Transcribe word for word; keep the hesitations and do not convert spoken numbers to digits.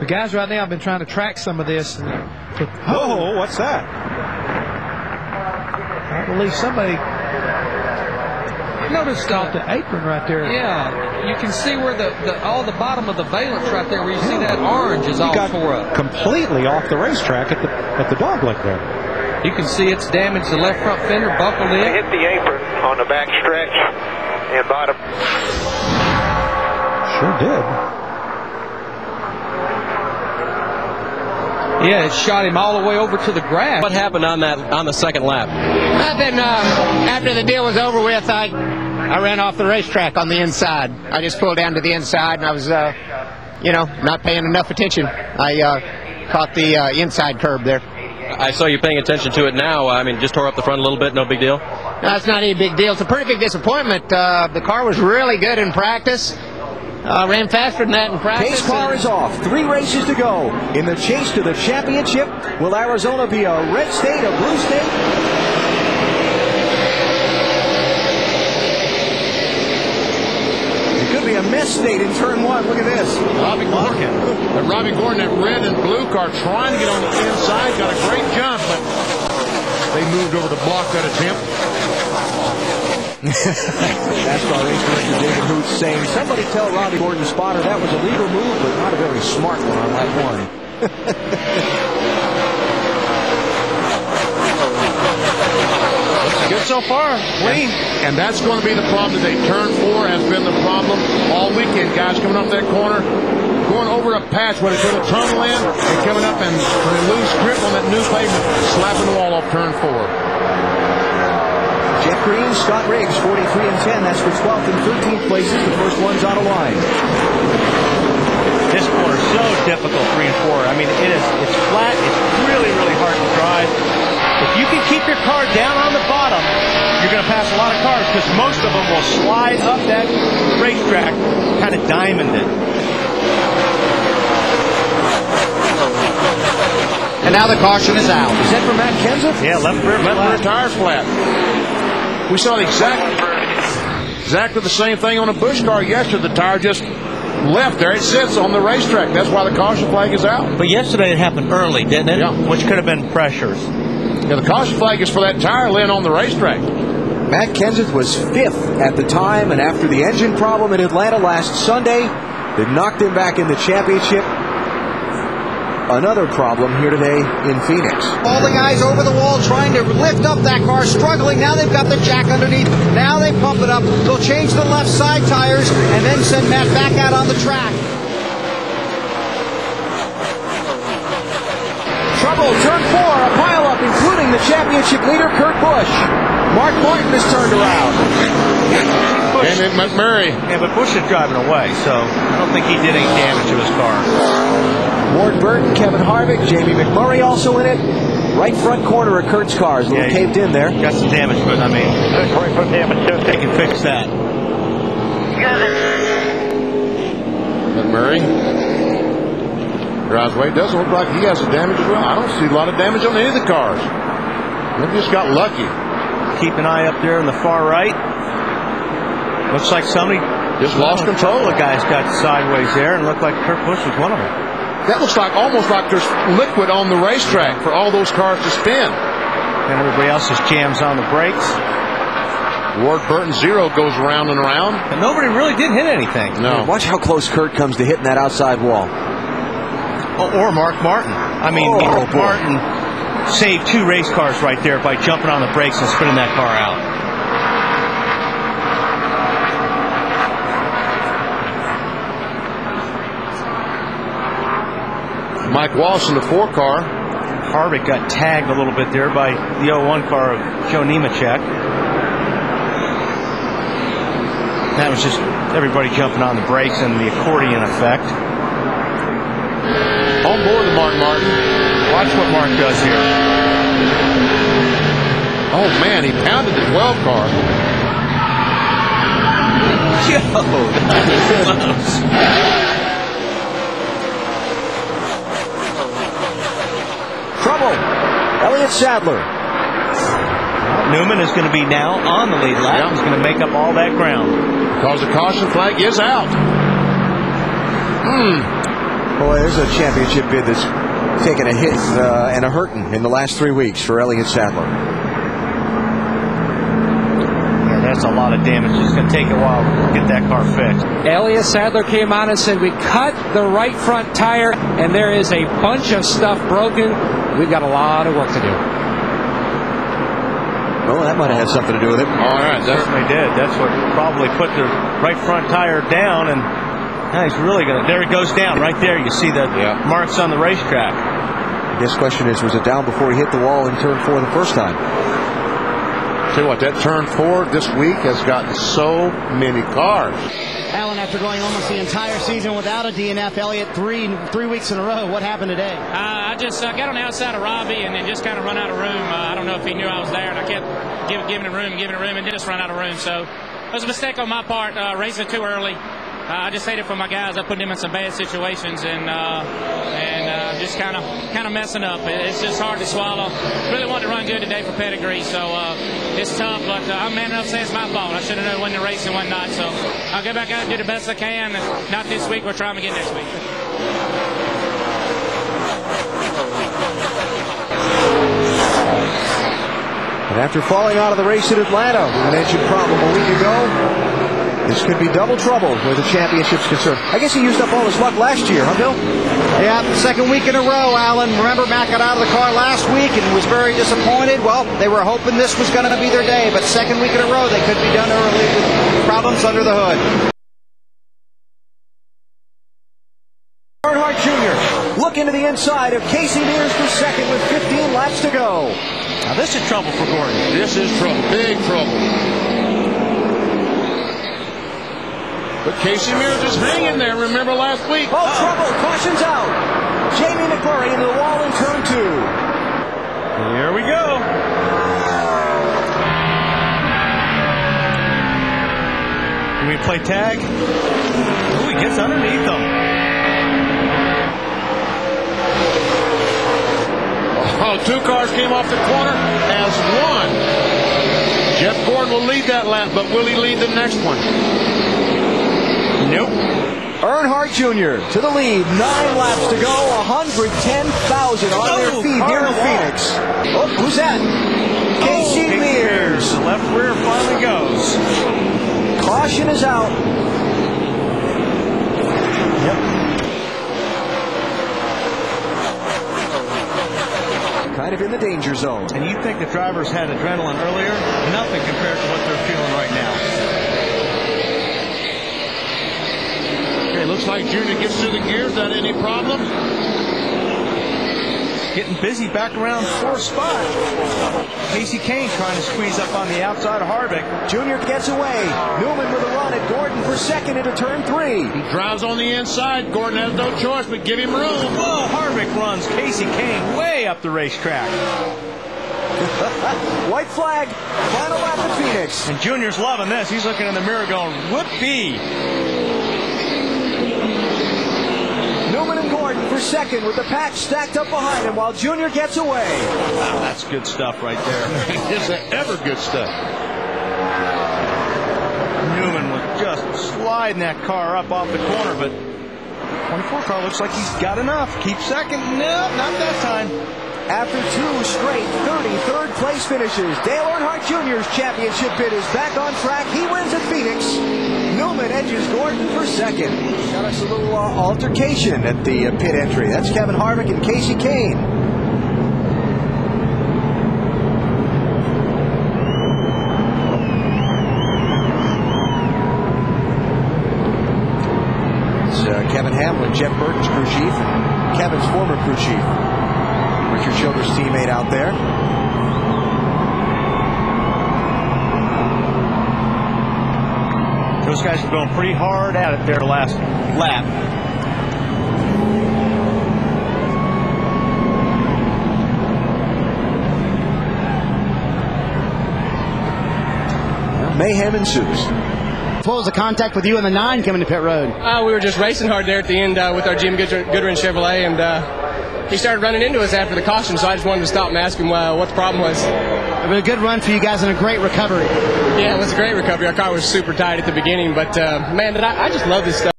The guys right now have been trying to track some of this. And, oh, oh, what's that? I believe somebody noticed off the apron right there. Yeah, you can see where the, the all the bottom of the valence right there, where you yeah. see that orange is he all got tore up. Completely off the racetrack at the at the dog leg there. You can see it's damaged. The left front fender buckled in. They hit the apron on the back stretch and bottom. Sure did. Yeah, it shot him all the way over to the grass. What happened on that on the second lap? Nothing. Uh, after the deal was over with, I I ran off the racetrack on the inside. I just pulled down to the inside, and I was, uh, you know, not paying enough attention. I uh, caught the uh, inside curb there. I saw you paying attention to it now. I mean, just tore up the front a little bit. No big deal. No, it's not any big deal. It's a pretty big disappointment. Uh, the car was really good in practice. Uh, ran faster than that in practice. Pace car is off. Three races to go. In the chase to the championship, will Arizona be a red state, a blue state? It could be a mess state in turn one. Look at this. Robbie Gordon. But Robbie Gordon, that red and blue car, trying to get on the inside. Got a great jump, but they moved over to block that attempt. NASCAR race director David Hoot saying, somebody tell Robbie Gordon spotter that was a legal move, but not a very smart one on that one. Good so far, clean. And, and that's going to be the problem today. Turn four has been the problem all weekend, guys, coming up that corner, going over a patch where it's going to tunnel in, and coming up and with a loose grip on that new pavement, slapping the wall off turn four. Jeff Green, Scott Riggs, forty-three and ten. That's for twelfth and thirteenth places. The first one's on a line. This corner so difficult, three and four. I mean, it is. It's flat. It's really, really hard to drive. If you can keep your car down on the bottom, you're going to pass a lot of cars because most of them will slide up that racetrack, kind of diamond it. And now the caution is out. Is that for Matt Kenseth? Yeah, left rear, left rear tire flat. We saw exactly, exactly the same thing on a Busch car yesterday. The tire just left there. It sits on the racetrack. That's why the caution flag is out. But yesterday it happened early, didn't it? Yeah. Which could have been pressures. Yeah, the caution flag is for that tire laying on the racetrack. Matt Kenseth was fifth at the time, and after the engine problem in Atlanta last Sunday, that knocked him back in the championship. Another problem here today in Phoenix. All the guys over the wall trying to lift up that car, struggling. Now they've got the jack underneath. Now they pump it up. They'll change the left side tires and then send Matt back out on the track. Trouble, turn four, a pileup, including the championship leader, Kurt Busch. Mark Martin is turned around. And McMurray. Yeah, but Busch is driving away, so I don't think he did any damage to his car. Ward Burton, Kevin Harvick, Jamie McMurray also in it. Right front corner of Kurt's car is a little yeah, caved in there. Got some damage, but I mean, right front damage, so they can fix that. McMurray drives away. Doesn't look like he has some damage as well. I don't see a lot of damage on any of the cars. They just got lucky. Keep an eye up there in the far right. Looks like somebody just lost control. The guys got sideways there, and looked like Kurt Busch was one of them. That looks like almost like there's liquid on the racetrack for all those cars to spin. And everybody else just jams on the brakes. Ward Burton zero goes round and around. And nobody really did hit anything. No. Man, watch how close Kurt comes to hitting that outside wall. Oh, or Mark Martin. I mean, oh, Mark boy. Martin saved two race cars right there by jumping on the brakes and spinning that car out. Mike Walsh in the four car. Harvick got tagged a little bit there by the oh one car of Joe Nemechek. That was just everybody jumping on the brakes and the accordion effect. On board the Mark Martin. Watch what Mark does here. Oh man, he pounded the twelve car. Yo, that is close. Trouble. Elliott Sadler. Newman is going to be now on the lead lap. Yeah. He's going to make up all that ground. Because the caution flag is out. Mm. Boy, there's a championship bid that's taken a hit uh, and a hurting in the last three weeks for Elliott Sadler. Yeah, that's a lot of damage. It's going to take a while to get that car fixed. Elliott Sadler came on and said, we cut the right front tire, and there is a bunch of stuff broken. We've got a lot of work to do. Well, that might have had something to do with it. All right, that certainly did. That's what probably put the right front tire down, and now he's really going to... There it goes down right there. You see the yeah. marks on the racetrack. I guess question is, was it down before he hit the wall in turn four the first time? Tell you what, that turn four this week has gotten so many cars. Allen, after going almost the entire season without a D N F, Elliott three three weeks in a row. What happened today? Uh, I just uh, got on the outside of Robbie and then just kind of run out of room. Uh, I don't know if he knew I was there, and I kept give, giving him room, giving him room, and then just run out of room. So it was a mistake on my part, uh, racing too early. Uh, I just hate it for my guys. I put them in some bad situations, and uh, and uh, just kind of kind of messing up. It's just hard to swallow. Really wanted to run good today for pedigree, so uh, it's tough. But uh, I'm man enough to say it's my fault. I should have known when to race and when not. So I'll get back out and do the best I can. And not this week. We're trying again next week. And after falling out of the race in Atlanta, we mentioned problem a week ago, this could be double trouble where the championship's concerned. I guess he used up all his luck last year, huh, Bill? Yeah, second week in a row, Allen. Remember, Matt got out of the car last week and was very disappointed. Well, they were hoping this was going to be their day, but second week in a row, they could be done early with problems under the hood. Earnhardt Junior look into the inside of Casey Mears for second with fifteen laps to go. Now this is trouble for Gordon. This is trouble. Big trouble. But Casey Mears is hanging there. Remember last week. Oh, oh. trouble. Caution's out. Jamie McMurray into the wall in turn two. Here we go. Can we play tag? Ooh, he gets underneath them. Oh, two cars came off the corner as one. Jeff Gordon will lead that lap, but will he lead the next one? Nope. Earnhardt Junior to the lead. Nine laps to go. one hundred ten thousand on oh, their feet here in Phoenix. Oh, who's that? Casey oh, Mears. The left rear finally goes. Caution is out. Yep. Kind of in the danger zone. And you think the drivers had adrenaline earlier? Nothing compared to what they're feeling right now. Okay, looks like Junior gets through the gears without any problem. Getting busy back around fourth spot. Kasey Kahne trying to squeeze up on the outside of Harvick. Junior gets away. Newman with a run at Gordon for second into turn three. He drives on the inside. Gordon has no choice but give him room. Oh, Harvick runs Kasey Kahne way up the racetrack. White flag. Final lap at Phoenix. And Junior's loving this. He's looking in the mirror going, whoopee. Newman and Gordon for second with the pack stacked up behind him while Junior gets away. Wow, that's good stuff right there. Is that ever good stuff? Newman was just sliding that car up off the corner, but twenty-four car looks like he's got enough. Keep second. No, not that time. After two straight thirty-third place finishes, Dale Earnhardt Junior's championship bid is back on track. He wins at Phoenix. Newman edges Gordon for second. Got us a little uh, altercation at the uh, pit entry. That's Kevin Harvick and Kasey Kahne. It's uh, Kevin Hamlin, Jeff Burton's crew chief, Kevin's former crew chief, Richard Childress' teammate out there. Those guys are going pretty hard at it their last lap. Mayhem ensues. What was the contact with you and the nine coming to pit road? Uh, we were just racing hard there at the end uh, with our Jim Goodrin, Goodrin Chevrolet, and uh, he started running into us after the caution, so I just wanted to stop and ask him uh, what the problem was. It was a good run for you guys and a great recovery. Yeah, it was a great recovery. Our car was super tight at the beginning, but uh, man, did I, I just love this stuff.